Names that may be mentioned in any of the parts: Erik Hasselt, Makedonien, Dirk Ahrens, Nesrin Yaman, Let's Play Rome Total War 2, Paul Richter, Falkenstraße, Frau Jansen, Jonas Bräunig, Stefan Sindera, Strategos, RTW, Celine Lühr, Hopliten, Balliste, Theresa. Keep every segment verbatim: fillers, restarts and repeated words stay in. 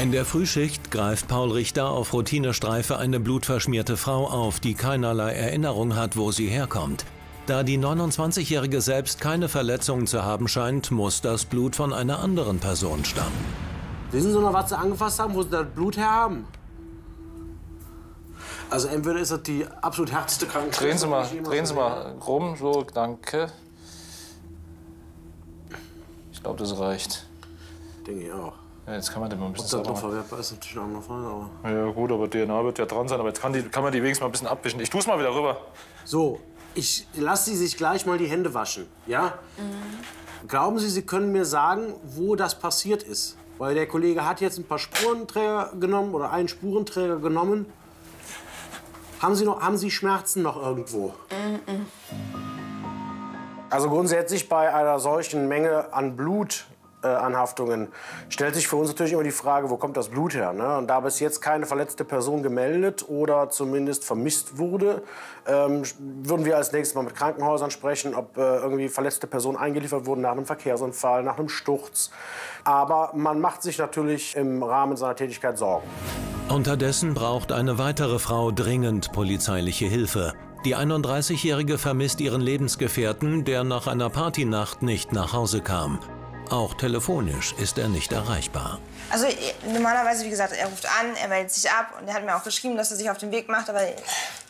In der Frühschicht greift Paul Richter auf Routinestreife eine blutverschmierte Frau auf, die keinerlei Erinnerung hat, wo sie herkommt. Da die neunundzwanzigjährige selbst keine Verletzungen zu haben scheint, muss das Blut von einer anderen Person stammen. Wissen Sie noch, was Sie angefasst haben, wo Sie das Blut her haben? Also entweder ist das die absolut härteste Krankheit. Drehen Sie mal, drehen Sie mal rum, so, danke. Ich glaube, das reicht. Denke ich auch. Ja, jetzt kann man den mal ein bisschen sauber machen. Ob das noch verwertbar ist, ist natürlich eine andere Frage, aber... Ja gut, aber D N A wird ja dran sein, aber jetzt kann, die, kann man die wenigstens mal ein bisschen abwischen. Ich tu's mal wieder rüber. So, ich lasse Sie sich gleich mal die Hände waschen, ja? Mhm. Glauben Sie, Sie können mir sagen, wo das passiert ist? Weil der Kollege hat jetzt ein paar Spurenträger genommen oder einen Spurenträger genommen. Haben Sie noch, haben Sie Schmerzen noch irgendwo? Mm-mm. Also grundsätzlich bei einer solchen Menge an Blutanhaftungen äh, stellt sich für uns natürlich immer die Frage, wo kommt das Blut her? Ne? Und da bis jetzt keine verletzte Person gemeldet oder zumindest vermisst wurde, ähm, würden wir als nächstes mal mit Krankenhäusern sprechen, ob äh, irgendwie verletzte Personen eingeliefert wurden nach einem Verkehrsunfall, nach einem Sturz. Aber man macht sich natürlich im Rahmen seiner Tätigkeit Sorgen. Unterdessen braucht eine weitere Frau dringend polizeiliche Hilfe. Die einunddreißigjährige vermisst ihren Lebensgefährten, der nach einer Partynacht nicht nach Hause kam. Auch telefonisch ist er nicht erreichbar. Also normalerweise, wie gesagt, er ruft an, er meldet sich ab. Und er hat mir auch geschrieben, dass er sich auf den Weg macht. Aber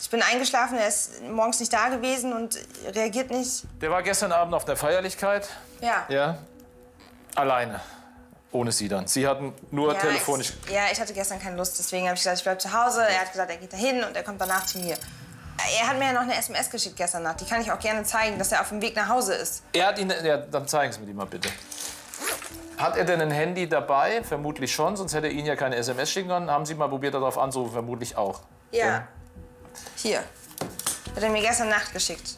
ich bin eingeschlafen, er ist morgens nicht da gewesen und reagiert nicht. Der war gestern Abend auf der Feierlichkeit. Ja. Ja. Alleine. Ohne sie dann. Sie hatten nur ja, telefonisch... Ich, ja, ich hatte gestern keine Lust, deswegen habe ich gesagt, ich bleibe zu Hause. Er hat gesagt, er geht dahin und er kommt danach zu mir. Er hat mir ja noch eine S M S geschickt gestern Nacht. Die kann ich auch gerne zeigen, dass er auf dem Weg nach Hause ist. Er hat ihn... Ja, dann zeigen Sie mir die mal bitte. Hat er denn ein Handy dabei? Vermutlich schon, sonst hätte er Ihnen ja keine S M S schicken können. Haben Sie mal probiert, darauf anzurufen? Vermutlich auch. Ja. ja. Hier. Hat er mir gestern Nacht geschickt.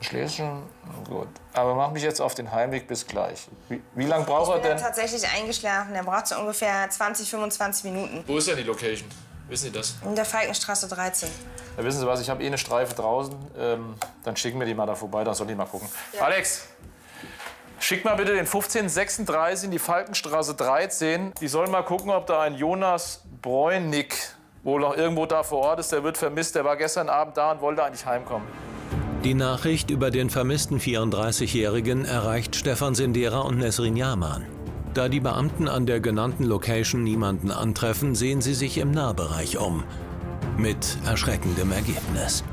Schlesien? Gut. Aber mach mich jetzt auf den Heimweg, bis gleich. Wie, wie lange braucht er denn? Er ist tatsächlich eingeschlafen. Er braucht so ungefähr zwanzig, fünfundzwanzig Minuten. Wo ist denn die Location? Wissen Sie das? In der Falkenstraße dreizehn. Ja, wissen Sie was, ich habe eh eine Streife draußen. Ähm, dann schicken wir die mal da vorbei, dann soll die mal gucken. Ja. Alex, schick mal bitte den fünfzehn sechsunddreißig in die Falkenstraße dreizehn. Die sollen mal gucken, ob da ein Jonas Bräunig wohl noch irgendwo da vor Ort ist. Der wird vermisst, der war gestern Abend da und wollte eigentlich heimkommen. Die Nachricht über den vermissten vierunddreißigjährigen erreicht Stefan Sindera und Nesrin Yaman. Da die Beamten an der genannten Location niemanden antreffen, sehen sie sich im Nahbereich um. Mit erschreckendem Ergebnis.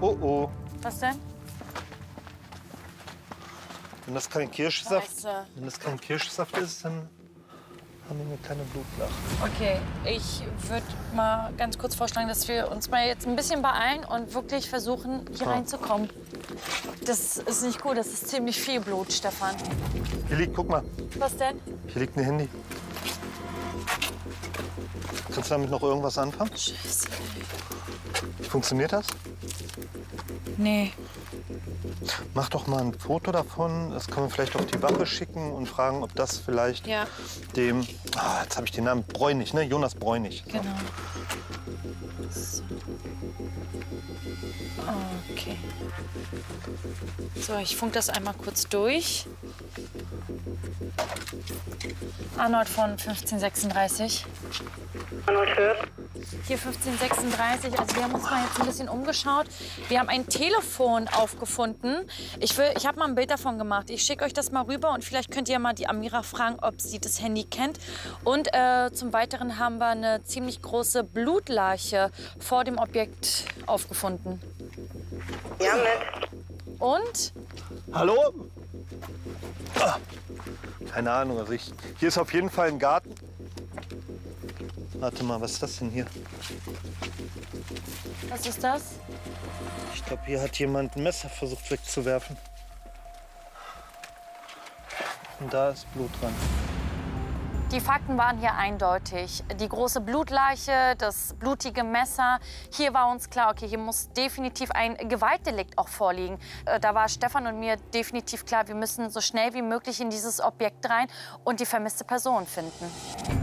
Oh oh. Was denn? Wenn das kein Kirschsaft, wenn das kein Kirschsaft ist, dann haben wir keine Blutlache. Okay, ich würde mal ganz kurz vorschlagen, dass wir uns mal jetzt ein bisschen beeilen und wirklich versuchen, hier reinzukommen. Das ist nicht gut, das ist ziemlich viel Blut, Stefan. Hier liegt, guck mal. Was denn? Hier liegt ein Handy. Kannst du damit noch irgendwas anfangen? Scheiße. Funktioniert das? Nee. Mach doch mal ein Foto davon, das können wir vielleicht auf die Wache schicken und fragen, ob das vielleicht ja. dem, ah, jetzt habe ich den Namen, Bräunig, ne? Jonas Bräunig. Genau. So. Okay. So, ich funke das einmal kurz durch. Arnold von fünfzehn sechsunddreißig. Arnold hört. Hier fünfzehn sechsunddreißig, also wir haben uns mal jetzt ein bisschen umgeschaut. Wir haben ein Telefon aufgefunden. Ich, will, ich habe mal ein Bild davon gemacht. Ich schicke euch das mal rüber und vielleicht könnt ihr mal die Amira fragen, ob sie das Handy kennt. Und äh, zum Weiteren haben wir eine ziemlich große Blutlache vor dem Objekt aufgefunden. Ja, nett. Und? Hallo? Ah, keine Ahnung, also ich, hier ist auf jeden Fall ein Garten. Warte mal, was ist das denn hier? Was ist das? Ich glaube, hier hat jemand ein Messer versucht wegzuwerfen. Und da ist Blut dran. Die Fakten waren hier eindeutig. Die große Blutleiche, das blutige Messer. Hier war uns klar, okay, hier muss definitiv ein Gewaltdelikt auch vorliegen. Da war Stefan und mir definitiv klar, wir müssen so schnell wie möglich in dieses Objekt rein und die vermisste Person finden.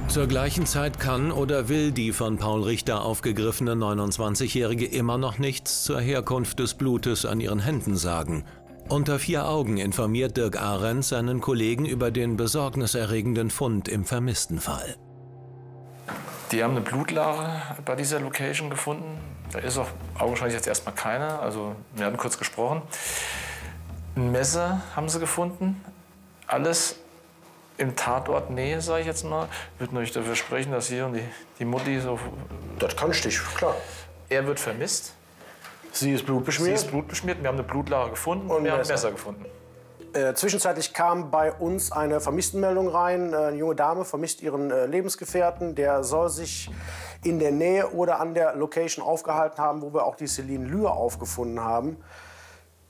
Zur gleichen Zeit kann oder will die von Paul Richter aufgegriffene neunundzwanzigjährige immer noch nichts zur Herkunft des Blutes an ihren Händen sagen. Unter vier Augen informiert Dirk Ahrens seinen Kollegen über den besorgniserregenden Fund im Vermisstenfall. Die haben eine Blutlache bei dieser Location gefunden. Da ist auch augenscheinlich jetzt erstmal keine. Also wir hatten kurz gesprochen. Ein Messer haben sie gefunden. Alles im Tatort Nähe, sage ich jetzt mal. Ich würde natürlich dafür sprechen, dass hier und die, die Mutti so. Das kannst du nicht, klar. Er wird vermisst. Sie ist blutbeschmiert. Sie ist blutbeschmiert. Wir haben eine Blutlache gefunden und wir haben ein Messer gefunden. Äh, zwischenzeitlich kam bei uns eine Vermisstenmeldung rein. Eine junge Dame vermisst ihren äh, Lebensgefährten. Der soll sich in der Nähe oder an der Location aufgehalten haben, wo wir auch die Celine Lühr aufgefunden haben.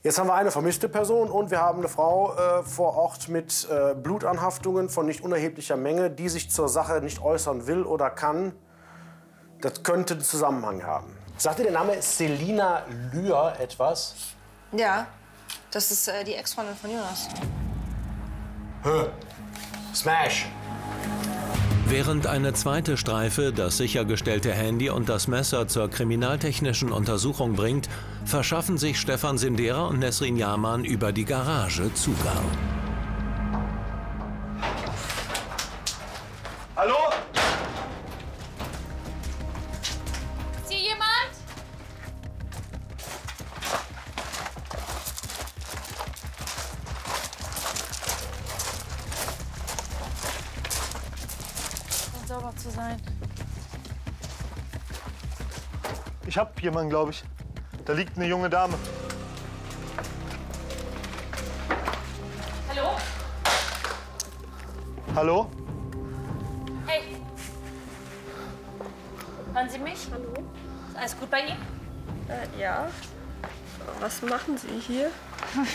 Jetzt haben wir eine vermisste Person und wir haben eine Frau äh, vor Ort mit äh, Blutanhaftungen von nicht unerheblicher Menge, die sich zur Sache nicht äußern will oder kann. Das könnte einen Zusammenhang haben. Sagt ihr der Name Celine Lühr etwas? Ja, das ist äh, die Ex-Freundin von Jonas. Hö. Smash! Während eine zweite Streife das sichergestellte Handy und das Messer zur kriminaltechnischen Untersuchung bringt, verschaffen sich Stefan Sindera und Nesrin Yaman über die Garage Zugang. Hallo? Ist hier jemand? Sauber zu sein. Ich hab jemanden, glaube ich. Da liegt eine junge Dame. Hallo? Hallo? Hey. Hören Sie mich? Hallo. Ist alles gut bei Ihnen? Äh, ja. Was machen Sie hier?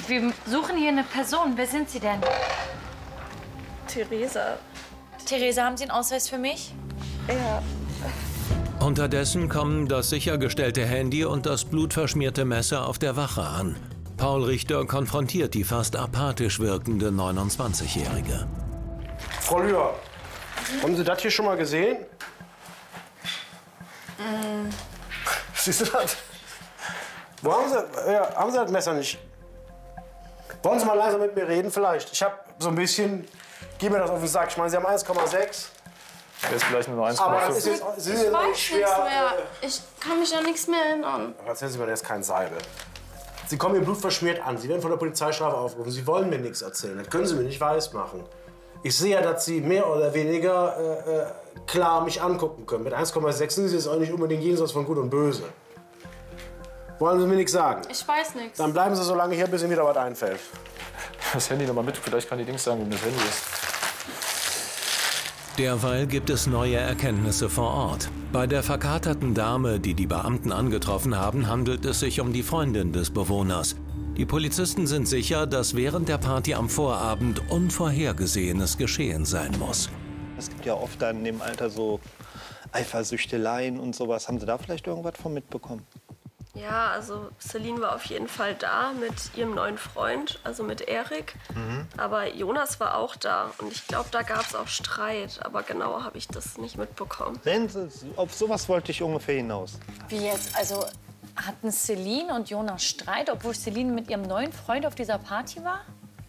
Wir suchen hier eine Person. Wer sind Sie denn? Theresa. Theresa, haben Sie einen Ausweis für mich? Ja. Unterdessen kommen das sichergestellte Handy und das blutverschmierte Messer auf der Wache an. Paul Richter konfrontiert die fast apathisch wirkende neunundzwanzigjährige. Frau Lühr, haben Sie das hier schon mal gesehen? Mm. Siehst du das? Wo haben Sie, ja, haben Sie das Messer nicht? Wollen Sie mal leise mit mir reden vielleicht? Ich habe so ein bisschen... Gib mir das auf den Sack. Ich meine, Sie haben eins Komma sechs. Das ist vielleicht nur eins Komma fünf. Aber das ist jetzt, das ist jetzt ich weiß nichts mehr. Ich kann mich an nichts mehr erinnern. Erzählen Sie mir, das ist kein Seil. Sie kommen hier blutverschmiert an. Sie werden von der Polizeistrafe aufgerufen. Sie wollen mir nichts erzählen. Das können Sie mir nicht weismachen. Ich sehe ja, dass Sie mehr oder weniger äh, klar mich angucken können. Mit eins Komma sechs sind Sie jetzt auch nicht unbedingt jenseits von Gut und Böse. Wollen Sie mir nichts sagen? Ich weiß nichts. Dann bleiben Sie so lange hier, bis Ihnen wieder was einfällt. Das Handy noch mal mit. Vielleicht kann die Dings sagen, wo das Handy ist. Derweil gibt es neue Erkenntnisse vor Ort. Bei der verkaterten Dame, die die Beamten angetroffen haben, handelt es sich um die Freundin des Bewohners. Die Polizisten sind sicher, dass während der Party am Vorabend Unvorhergesehenes geschehen sein muss. Es gibt ja oft dann in dem Alter so Eifersüchteleien und sowas. Haben Sie da vielleicht irgendwas von mitbekommen? Ja, also Celine war auf jeden Fall da mit ihrem neuen Freund, also mit Erik. Mhm. Aber Jonas war auch da und ich glaube, da gab es auch Streit. Aber genauer habe ich das nicht mitbekommen. Sehen Sie, auf sowas wollte ich ungefähr hinaus. Wie jetzt? Also hatten Celine und Jonas Streit, obwohl Celine mit ihrem neuen Freund auf dieser Party war?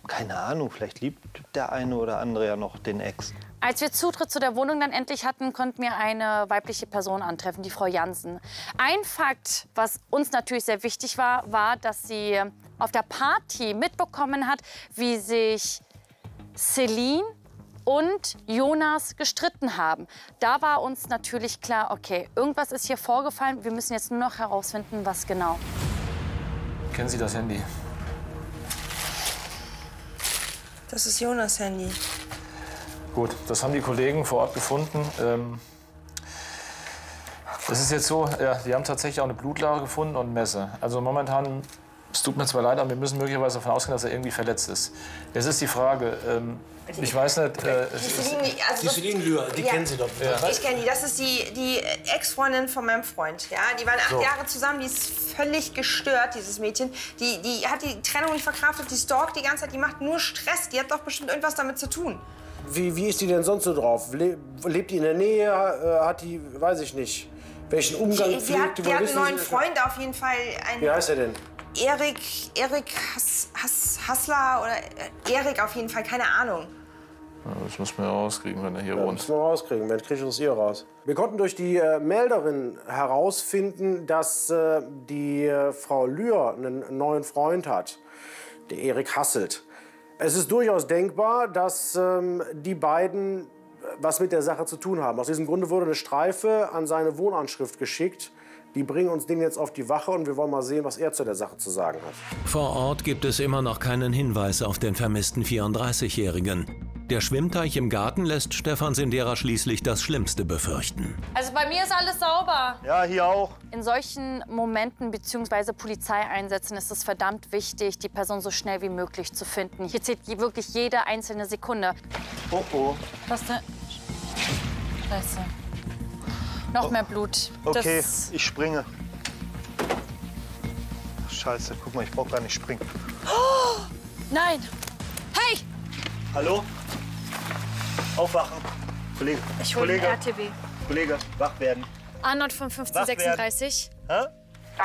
Keine Ahnung, vielleicht liebt der eine oder andere ja noch den Ex. Als wir Zutritt zu der Wohnung dann endlich hatten, konnten wir eine weibliche Person antreffen, die Frau Jansen. Ein Fakt, was uns natürlich sehr wichtig war, war, dass sie auf der Party mitbekommen hat, wie sich Celine und Jonas gestritten haben. Da war uns natürlich klar, okay, irgendwas ist hier vorgefallen, wir müssen jetzt nur noch herausfinden, was genau. Kennen Sie das Handy? Das ist Jonas' Handy. Gut, das haben die Kollegen vor Ort gefunden. Ähm, das ist jetzt so, ja, die haben tatsächlich auch eine Blutlache gefunden und ein Messer. Also momentan, es tut mir zwar leid, aber wir müssen möglicherweise davon ausgehen, dass er irgendwie verletzt ist. Jetzt ist die Frage, ähm, die, ich weiß nicht... Äh, die Celine Lühr, die kennen Sie doch. Ja. Ich kenne die, das ist die, die Ex-Freundin von meinem Freund. Ja? Die waren acht so. Jahre zusammen, die ist völlig gestört, dieses Mädchen. Die, die hat die Trennung nicht verkraftet, die stalkt die ganze Zeit, die macht nur Stress. Die hat doch bestimmt irgendwas damit zu tun. Wie, wie ist die denn sonst so drauf? Lebt die in der Nähe? Hat die, weiß ich nicht, welchen Umgang pflegt? Die, die hat, die hat einen neuen Freund auf jeden Fall. Einen, wie heißt er denn? Erik, Erik Hass, Hass, Hassler oder Erik auf jeden Fall, keine Ahnung. Ja, das müssen wir ja rauskriegen, wenn er hier ja, wohnt. Das müssen wir rauskriegen, wenn kriegen wir uns hier raus. Wir konnten durch die äh, Melderin herausfinden, dass äh, die äh, Frau Lühr einen neuen Freund hat, der Erik Hasselt. Es ist durchaus denkbar, dass ähm, die beiden was mit der Sache zu tun haben. Aus diesem Grunde wurde eine Streife an seine Wohnanschrift geschickt. Die bringen uns den jetzt auf die Wache und wir wollen mal sehen, was er zu der Sache zu sagen hat. Vor Ort gibt es immer noch keinen Hinweis auf den vermissten vierunddreißigjährigen. Der Schwimmteich im Garten lässt Stefan Sindera schließlich das Schlimmste befürchten. Also bei mir ist alles sauber. Ja, hier auch. In solchen Momenten bzw. Polizeieinsätzen ist es verdammt wichtig, die Person so schnell wie möglich zu finden. Hier zählt wirklich jede einzelne Sekunde. Oh, oh. Was denn? Scheiße. Noch mehr Blut. Okay, das... ich springe. Scheiße, guck mal, ich brauch gar nicht springen. Oh, nein! Hey! Hallo? Aufwachen. Kollege. Ich hole den R T W. Kollege, wach werden. A-Nord von fünfzehn sechsunddreißig. Hä?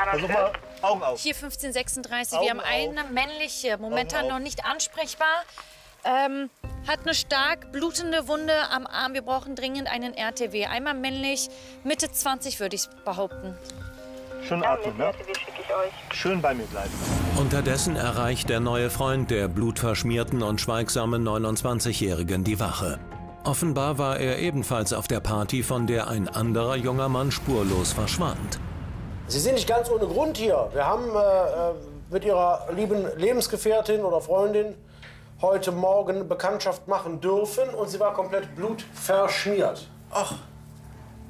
Versuch mal, Augen auf. Hier fünfzehn sechsunddreißig. Wir haben eine männliche, momentan noch nicht ansprechbar. Ähm, hat eine stark blutende Wunde am Arm. Wir brauchen dringend einen R T W. Einmal männlich, Mitte zwanzig würde ich behaupten. Schön atmen, ne? Schön bei mir bleiben. Unterdessen erreicht der neue Freund der blutverschmierten und schweigsamen neunundzwanzigjährigen die Wache. Offenbar war er ebenfalls auf der Party, von der ein anderer junger Mann spurlos verschwand. Sie sind nicht ganz ohne Grund hier. Wir haben äh, mit Ihrer lieben Lebensgefährtin oder Freundin heute Morgen Bekanntschaft machen dürfen und sie war komplett blutverschmiert. Ach,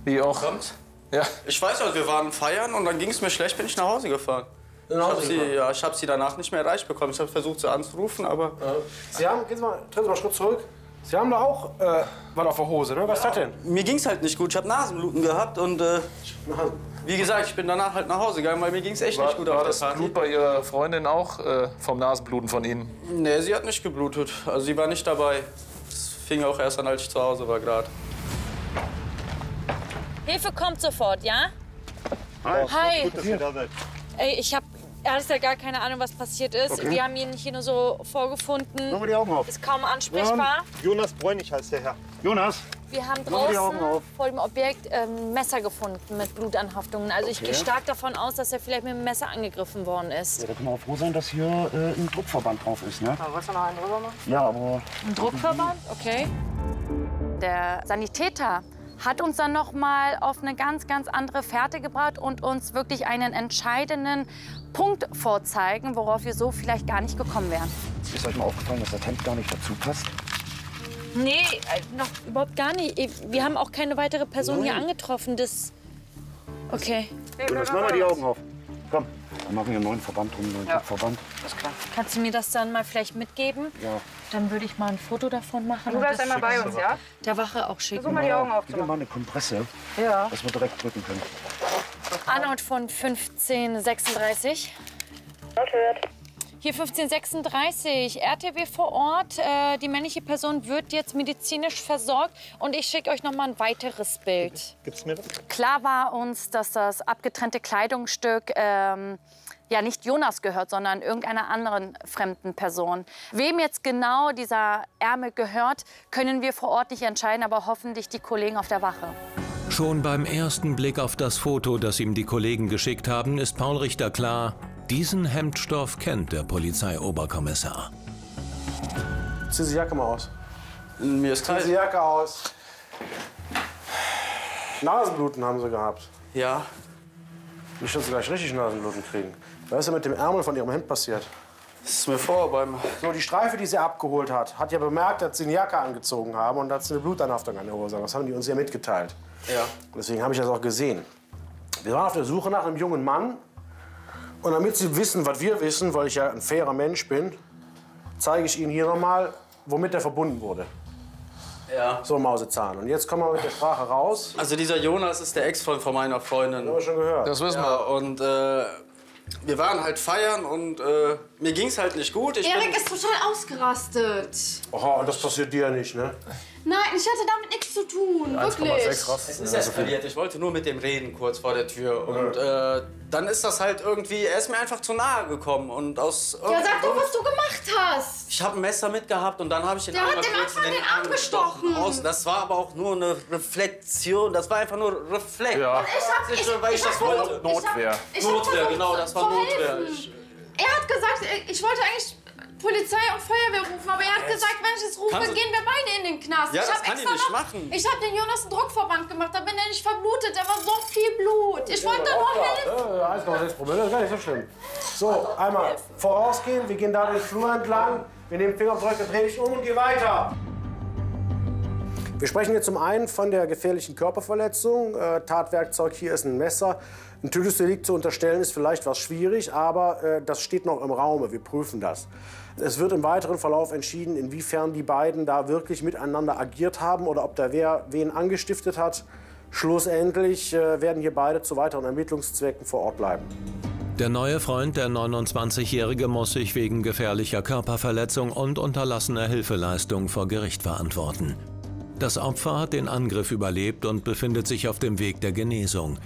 wie auch. Kommt? Ja. Ich weiß auch, wir waren feiern und dann ging es mir schlecht, bin ich nach Hause gefahren. Nach Hause ich habe sie, ja, hab sie danach nicht mehr erreicht bekommen. Ich habe versucht, sie anzurufen, aber... Ja. Sie haben, gehen Sie mal, treten Sie mal einen Schritt zurück. Sie haben da auch äh, was auf der Hose, ne? Was ja, hat denn? Mir ging es halt nicht gut. Ich habe Nasenbluten gehabt und... Äh, wie gesagt, ich bin danach halt nach Hause gegangen, weil mir ging es echt war, nicht gut. War das Blut bei Ihrer Freundin auch äh, vom Nasenbluten von Ihnen? Nee, sie hat nicht geblutet. Also sie war nicht dabei. Das fing auch erst an, als ich zu Hause war gerade. Hilfe kommt sofort, ja? Hi. Hi. Gut, dass ihr da seid. Ey, ich habe ehrlich gesagt gar keine Ahnung, was passiert ist. Okay. Wir haben ihn hier nur so vorgefunden. Machen wir die Augen auf. Ist kaum ansprechbar. Jonas Bräunig heißt der Herr. Jonas. Wir haben draußen vor dem Objekt ähm, Messer gefunden mit Blutanhaftungen. Also ich okay. gehe stark davon aus, dass er vielleicht mit dem Messer angegriffen worden ist. Ja, da können wir auch froh sein, dass hier äh, ein Druckverband drauf ist, ne? Aber wolltest du noch einen drüber machen? Ja, aber... Ein Druckverband? Okay. Der Sanitäter hat uns dann noch mal auf eine ganz, ganz andere Fährte gebracht und uns wirklich einen entscheidenden Punkt vorzeigen, worauf wir so vielleicht gar nicht gekommen wären. Ist euch mal aufgefallen, dass das Hemd gar nicht dazu passt? Nee, noch überhaupt gar nicht. Wir haben auch keine weitere Person Nein. hier angetroffen. Das. Okay. Jonas, mach mal die Augen auf. Komm, dann machen wir einen neuen Verband drum. Einen neuen ja. Verband. Alles klar. Kannst du mir das dann mal vielleicht mitgeben? Ja. Dann würde ich mal ein Foto davon machen. Du bleibst einmal bei uns, ja? Der Wache auch schicken. Versuch mal die Augen auf. Gib mir mal eine Kompresse, ja. dass wir direkt drücken können. Anhalt von fünfzehn sechsunddreißig. Das hört. Hier fünfzehn sechsunddreißig, R T W vor Ort. Äh, die männliche Person wird jetzt medizinisch versorgt. Und ich schicke euch noch mal ein weiteres Bild. Gibt's mir das? Klar war uns, dass das abgetrennte Kleidungsstück ähm, ja nicht Jonas gehört, sondern irgendeiner anderen fremden Person. Wem jetzt genau dieser Ärmel gehört, können wir vor Ort nicht entscheiden, aber hoffentlich die Kollegen auf der Wache. Schon beim ersten Blick auf das Foto, das ihm die Kollegen geschickt haben, ist Paul Richter klar, diesen Hemdstoff kennt der Polizeioberkommissar. Zieh die Jacke mal aus. Mir ist kalt. Zieh die Jacke aus. Nasenbluten haben sie gehabt. Ja. Ich würde gleich richtig Nasenbluten kriegen. Was ist denn mit dem Ärmel von ihrem Hemd passiert? Das ist mir vor beim... So, die Streife, die sie abgeholt hat, hat ja bemerkt, dass sie eine Jacke angezogen haben und dass sie eine Blutanhaftung an der Hose haben. Das haben die uns ja mitgeteilt. Ja. Deswegen habe ich das auch gesehen. Wir waren auf der Suche nach einem jungen Mann. Und damit Sie wissen, was wir wissen, weil ich ja ein fairer Mensch bin, zeige ich Ihnen hier nochmal, womit er verbunden wurde. Ja. So, Mausezahn. Und jetzt kommen wir mit der Sprache raus. Also dieser Jonas ist der Ex-Freund von meiner Freundin. Das haben wir schon gehört. Das wissen ja. wir. Und äh, wir waren halt feiern und äh, Mir ging's halt nicht gut. Ich Erik bin... ist total ausgerastet. Oh, das passiert dir ja nicht, ne? Nein, ich hatte damit nichts zu tun, wirklich. Es ist eskaliert. Ich wollte nur mit dem reden, kurz vor der Tür. Und äh, dann ist das halt irgendwie, er ist mir einfach zu nahe gekommen. Und aus ja, sag doch, was du gemacht hast. Ich habe ein Messer mitgehabt und dann habe ich den Arm gestochen. Das war aber auch nur eine Reflexion, das war einfach nur Reflex. Ja. Und ich hab, ich, weil ich, ich das wollte. Notwehr. Ich hab, ich Notwehr, hab genau, das war Notwehr. Er hat gesagt, ich wollte eigentlich Polizei und Feuerwehr rufen, aber er hat gesagt, wenn ich es rufe, Kannst gehen wir beide in den Knast. Ja, ich das hab kann extra ich nicht noch, machen. Ich habe den Jonas einen Druckverband gemacht, da bin ich nicht verblutet, da war so viel Blut. Ich ja, wollte da nur helfen. Ja, eins Komma sechs Promille, das ist gar nicht so schlimm. So, also, einmal vorausgehen, wir gehen da den Flur entlang, wir nehmen Fingerabdrücke, drehen dich um und gehen weiter. Wir sprechen hier zum einen von der gefährlichen Körperverletzung. Äh, Tatwerkzeug hier ist ein Messer. Ein Tötungsdelikt zu unterstellen ist vielleicht was schwierig, aber äh, das steht noch im Raume. Wir prüfen das. Es wird im weiteren Verlauf entschieden, inwiefern die beiden da wirklich miteinander agiert haben oder ob da wer wen angestiftet hat. Schlussendlich äh, werden hier beide zu weiteren Ermittlungszwecken vor Ort bleiben. Der neue Freund, der neunundzwanzigjährige, muss sich wegen gefährlicher Körperverletzung und unterlassener Hilfeleistung vor Gericht verantworten. Das Opfer hat den Angriff überlebt und befindet sich auf dem Weg der Genesung.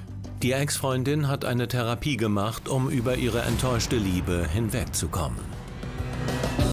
Die Ex-Freundin hat eine Therapie gemacht, um über ihre enttäuschte Liebe hinwegzukommen.